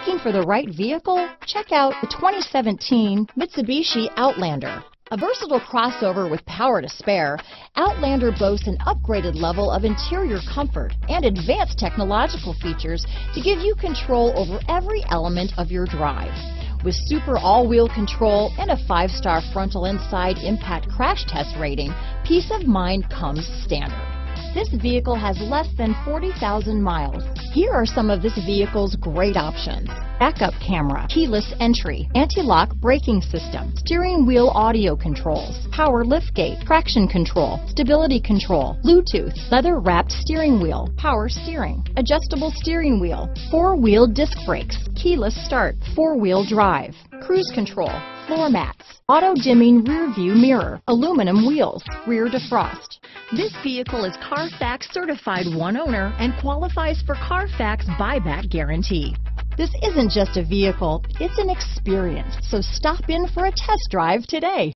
Looking for the right vehicle? Check out the 2017 Mitsubishi Outlander. A versatile crossover with power to spare, Outlander boasts an upgraded level of interior comfort and advanced technological features to give you control over every element of your drive. With super all-wheel control and a 5-star frontal and side impact crash test rating, peace of mind comes standard. This vehicle has less than 40,000 miles. Here are some of this vehicle's great options: backup camera, keyless entry, anti-lock braking system, steering wheel audio controls, power liftgate, traction control, stability control, Bluetooth, leather-wrapped steering wheel, power steering, adjustable steering wheel, 4-wheel disc brakes, keyless start, 4-wheel drive, cruise control, floor mats, auto-dimming rear-view mirror, aluminum wheels, rear defrost. This vehicle is Carfax certified one owner and qualifies for Carfax buyback guarantee. This isn't just a vehicle, it's an experience, so stop in for a test drive today.